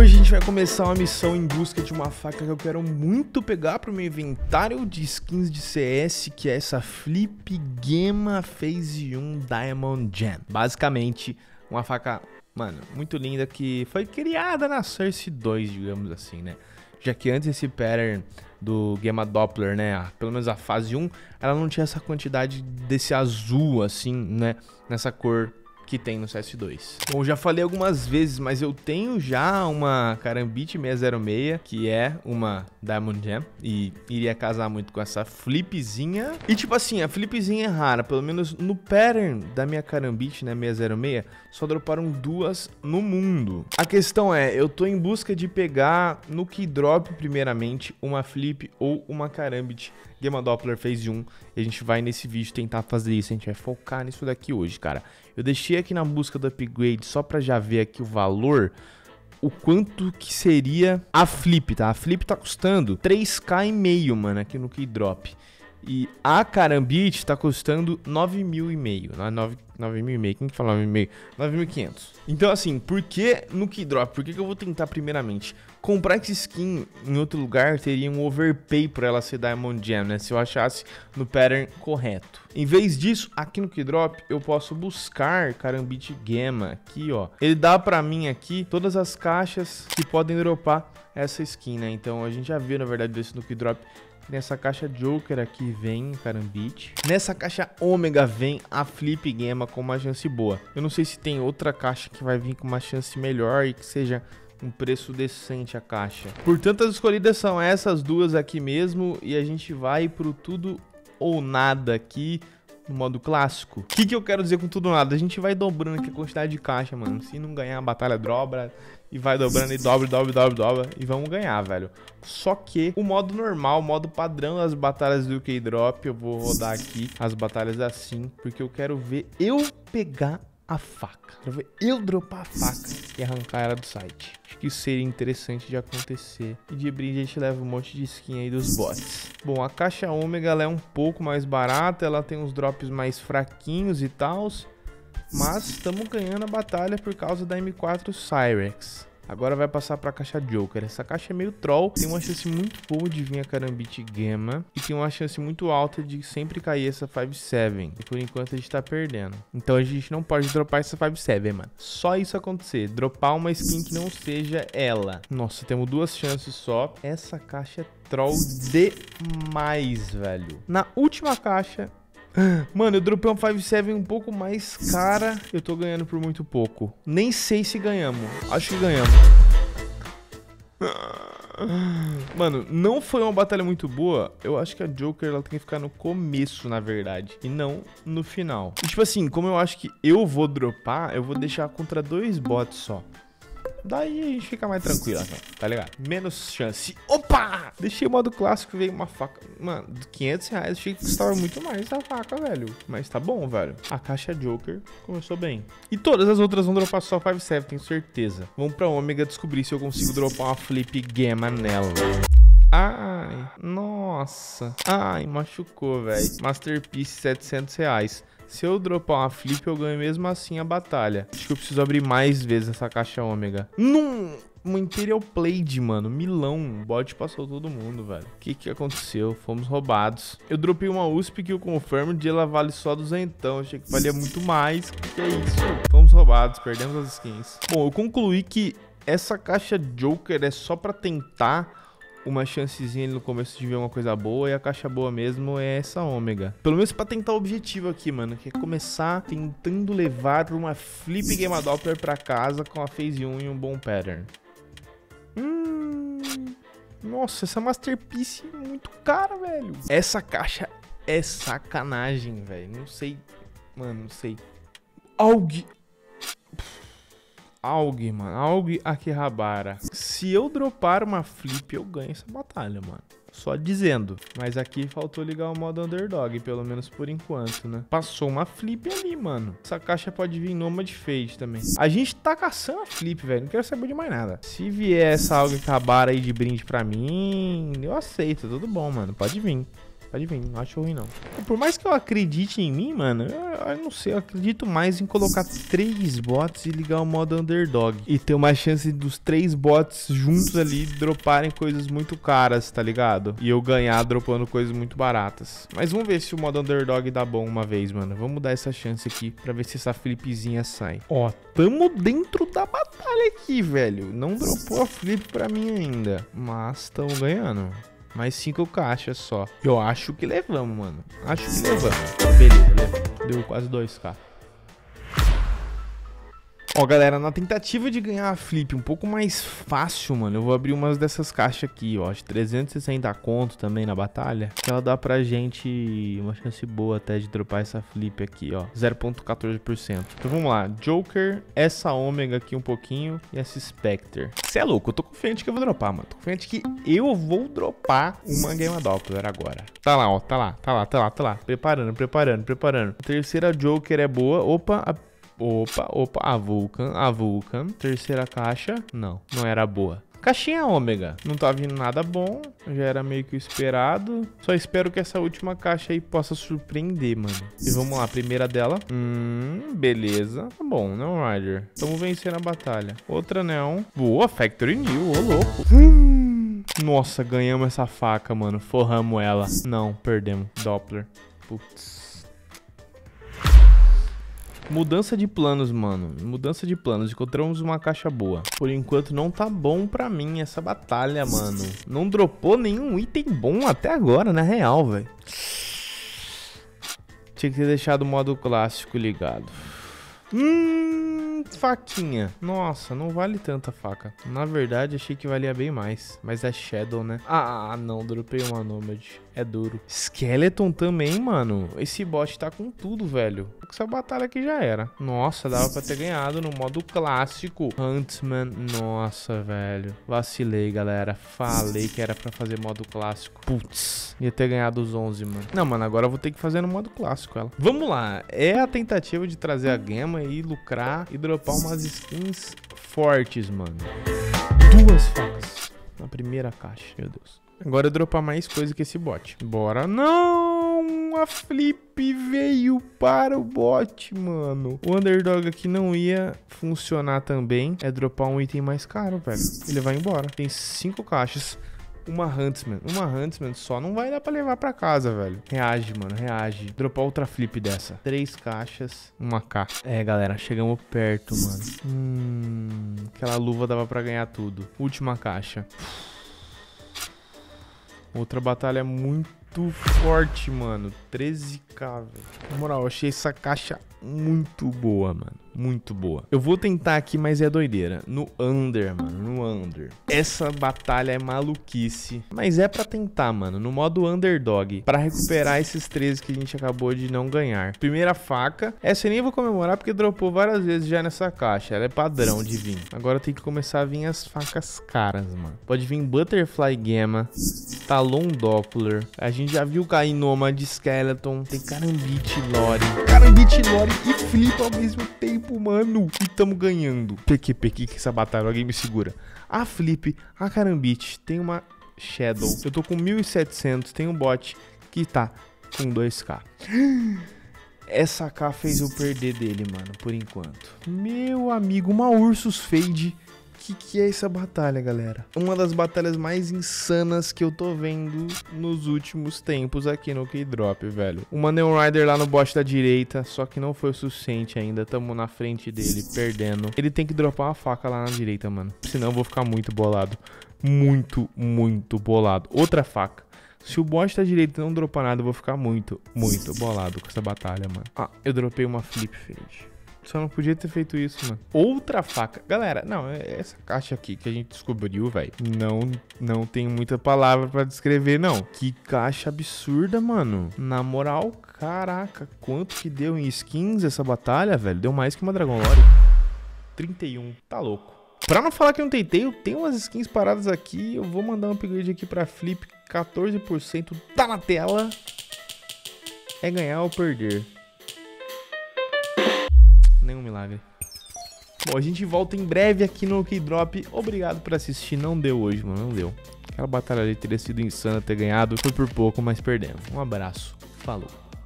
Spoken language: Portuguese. Hoje a gente vai começar uma missão em busca de uma faca que eu quero muito pegar para o meu inventário de skins de CS, que é essa Flip Gema Phase 1 Diamond Gem. Basicamente, uma faca, mano, muito linda que foi criada na Source 2, digamos assim, né? Já que antes esse pattern do Gamma Doppler, né, pelo menos a fase 1, ela não tinha essa quantidade desse azul, assim, né, nessa cor que tem no CS2. Bom, já falei algumas vezes, mas eu tenho já uma Karambit 606, que é uma Diamond Gem, e iria casar muito com essa flipzinha. E tipo assim, a flipzinha é rara, pelo menos no pattern da minha Karambit, né, 606, só droparam duas no mundo. A questão é, eu tô em busca de pegar no Keydrop, primeiramente, uma Flip ou uma Karambit Gamma Doppler Phase 1, e a gente vai nesse vídeo tentar fazer isso, a gente vai focar nisso daqui hoje, cara. Eu deixei aqui na busca do upgrade só pra já ver aqui o valor, o quanto que seria a Flip, tá? A Flip tá custando 3.5k, mano, aqui no Keydrop. E a Karambit tá custando 9.500, não é 9.500, quem que fala 9.500? 9.500. Então assim, por que no Keydrop? Por que eu vou tentar primeiramente? Comprar essa skin em outro lugar teria um overpay pra ela ser Diamond Gem, né? Se eu achasse no pattern correto. Em vez disso, aqui no Keydrop eu posso buscar Karambit Gema aqui, ó. Ele dá pra mim aqui todas as caixas que podem dropar essa skin, né? Então a gente já viu, na verdade, isso no Keydrop. Nessa caixa Joker aqui vem Karambit. Nessa caixa Ômega vem a Flip Gema com uma chance boa. Eu não sei se tem outra caixa que vai vir com uma chance melhor e que seja um preço decente a caixa. Portanto, as escolhidas são essas duas aqui mesmo. E a gente vai pro tudo ou nada aqui no modo clássico. O que eu quero dizer com tudo ou nada? A gente vai dobrando aqui a quantidade de caixa, mano. Se não ganhar a batalha, dobra. E vai dobrando e dobra e vamos ganhar, velho. Só que o modo normal, o modo padrão das batalhas do Keydrop, eu vou rodar aqui as batalhas assim, porque eu quero ver eu pegar a faca. Quero ver eu dropar a faca e arrancar ela do site. Acho que isso seria interessante de acontecer. E de brinde a gente leva um monte de skin aí dos bots. Bom, a caixa Ômega é um pouco mais barata, ela tem uns drops mais fraquinhos e tal. Mas estamos ganhando a batalha por causa da M4 Cyrex. Agora vai passar para a caixa Joker. Essa caixa é meio troll. Tem uma chance muito boa de vir a Karambit Gema. E tem uma chance muito alta de sempre cair essa 5-7. E por enquanto a gente tá perdendo. Então a gente não pode dropar essa 5-7, mano. Só isso acontecer. Dropar uma skin que não seja ela. Nossa, temos duas chances só. Essa caixa é troll demais, velho. Na última caixa... Mano, eu dropei um 5-7 um pouco mais cara. Eu tô ganhando por muito pouco. Nem sei se ganhamos. Acho que ganhamos. Mano, não foi uma batalha muito boa. Eu acho que a Joker, ela tem que ficar no começo, na verdade, e não no final. E tipo assim, como eu acho que eu vou dropar, eu vou deixar contra dois bots só. Daí a gente fica mais tranquilo, tá ligado? Menos chance. Opa! Deixei o modo clássico, veio uma faca. Mano, R$500, achei que custava muito mais a faca, velho. Mas tá bom, velho. A caixa Joker começou bem. E todas as outras vão dropar só 5-7, tenho certeza. Vamos pra Ômega descobrir se eu consigo dropar uma Flip Gema nela. Ai, nossa. Ai, machucou, velho. Masterpiece, R$700. Se eu dropar uma Flip, eu ganho mesmo assim a batalha. Acho que eu preciso abrir mais vezes essa caixa Ômega. Num... Uma Imperial Played, mano. Milão. O bot passou todo mundo, velho. O que aconteceu? Fomos roubados. Eu dropei uma USP que eu confirmo de ela vale só 200. Achei que valia muito mais. O que é isso? Fomos roubados. Perdemos as skins. Bom, eu concluí que essa caixa Joker é só pra tentar... uma chancezinha ali no começo de ver uma coisa boa. E a caixa boa mesmo é essa Ômega. Pelo menos pra tentar o objetivo aqui, mano, que é começar tentando levar uma Flip Gema Doppler pra casa com a Phase 1 e um bom pattern. Nossa, essa Masterpiece é muito cara, velho. Essa caixa é sacanagem, velho. Não sei, mano, não sei. Aug, Akihabara. Se eu dropar uma Flip, eu ganho essa batalha, mano. Só dizendo. Mas aqui faltou ligar o modo Underdog, pelo menos por enquanto, né? Passou uma Flip ali, mano. Essa caixa pode vir Nomad Fade também. A gente tá caçando a Flip, velho. Não quero saber de mais nada. Se vier essa Aug Akihabara aí de brinde pra mim, eu aceito. Tudo bom, mano. Pode vir. Pode vir, não acho ruim não. Por mais que eu acredite em mim, mano, eu não sei, eu acredito mais em colocar 3 bots e ligar o modo underdog. E ter uma chance dos 3 bots juntos ali droparem coisas muito caras, tá ligado? E eu ganhar dropando coisas muito baratas. Mas vamos ver se o modo underdog dá bom uma vez, mano. Vamos dar essa chance aqui pra ver se essa flipzinha sai. Ó, tamo dentro da batalha aqui, velho. Não dropou a flip pra mim ainda, mas tamo ganhando. Mais 5 caixas só. Eu acho que levamos, mano. Acho que levamos. Beleza, levamos. Deu quase 2k. Ó, galera, na tentativa de ganhar a flip um pouco mais fácil, mano, eu vou abrir umas dessas caixas aqui, ó, de 360 conto também na batalha. Ela dá pra gente uma chance boa até de dropar essa flip aqui, ó, 0,14%. Então vamos lá, Joker, essa Ômega aqui um pouquinho e essa Spectre. Cê é louco, eu tô confiante que eu vou dropar, mano. Tô confiante que eu vou dropar uma Gamma Doppler agora. Tá lá, ó, tá lá. Preparando. A terceira Joker é boa, opa, a Vulcan, Terceira caixa, não era boa. Caixinha Ômega, não tá vindo nada bom, já era meio que esperado. Só espero que essa última caixa aí possa surpreender, mano. E vamos lá, primeira dela. Beleza. Tá bom, Neon Rider. Tamo vencendo a batalha. Outra Neon. Boa, Factory New, ô louco. Nossa, ganhamos essa faca, mano. Forramos ela. Não, perdemos. Doppler. Putz. Mudança de planos, mano. Mudança de planos. Encontramos uma caixa boa. Por enquanto não tá bom pra mim essa batalha, mano. Não dropou nenhum item bom até agora, na real, velho. Tinha que ter deixado o modo clássico ligado. Faquinha. Nossa, não vale tanta faca. Na verdade, achei que valia bem mais. Mas é Shadow, né? Ah, não. Dropei uma Nomad. É duro. Skeleton também, mano. Esse bot tá com tudo, velho. Essa batalha aqui já era. Nossa, dava pra ter ganhado no modo clássico. Huntsman. Nossa, velho. Vacilei, galera. Falei que era pra fazer modo clássico. Putz. Ia ter ganhado os 11, mano. Não, mano. Agora eu vou ter que fazer no modo clássico ela. Vamos lá. É a tentativa de trazer a Gema e lucrar e dropar umas skins fortes, mano. 2 facas na primeira caixa. Meu Deus. Agora eu dropar mais coisa que esse bot. Bora. Não! A flip veio para o bot, mano. O underdog aqui não ia funcionar também. É dropar um item mais caro, velho. Ele vai embora. Tem 5 caixas. Uma Huntsman só não vai dar pra levar pra casa, velho. Reage, mano, reage. Dropar outra flip dessa. 3 caixas, 1k. É, galera, chegamos perto, mano. Aquela luva dava pra ganhar tudo. Última caixa. Outra batalha muito forte, mano. 13k, velho. Na moral, eu achei essa caixa muito boa, mano. Muito boa. Eu vou tentar aqui, mas é doideira. No under, mano. No under. Essa batalha é maluquice. Mas é pra tentar, mano. No modo underdog. Pra recuperar esses 13 que a gente acabou de não ganhar. Primeira faca. Essa eu nem vou comemorar porque dropou várias vezes já nessa caixa. Ela é padrão de vir. Agora tem que começar a vir as facas caras, mano. Pode vir Butterfly Gamma. Talon Doppler. A gente já viu cair Nomad de Skeleton. Tem Karambit Lore. Karambit Lore e Flip ao mesmo tempo. Mano, e tamo ganhando. PQPQ que essa batalha, alguém me segura. A Flip, a Karambit. Tem uma Shadow. Eu tô com 1.700, tem um bot que tá com 2k. Essa K fez eu perder dele, mano, por enquanto. Meu amigo, uma Maurus Fade. Que é essa batalha, galera? Uma das batalhas mais insanas que eu tô vendo nos últimos tempos aqui no Keydrop, velho. Uma Neon Rider lá no bot da direita, só que não foi o suficiente ainda. Tamo na frente dele, perdendo. Ele tem que dropar uma faca lá na direita, mano. Senão eu vou ficar muito bolado. Muito bolado. Outra faca. Se o bot da direita não dropar nada, eu vou ficar muito bolado com essa batalha, mano. Ah, eu dropei uma Flip Fade. Só não podia ter feito isso, mano. Outra faca. Galera, não, essa caixa aqui que a gente descobriu, velho, não tem muita palavra pra descrever, não. Que caixa absurda, mano. Na moral, caraca, quanto que deu em skins essa batalha, velho? Deu mais que uma Dragon Lore. 31, tá louco. Pra não falar que eu não tentei, eu tenho umas skins paradas aqui. Eu vou mandar um upgrade aqui pra Flip. 14%, tá na tela. É ganhar ou perder. Nenhum milagre. Bom, a gente volta em breve aqui no Keydrop. Obrigado por assistir. Não deu hoje, mano. Não deu. Aquela batalha ali teria sido insana ter ganhado. Foi por pouco, mas perdemos. Um abraço. Falou.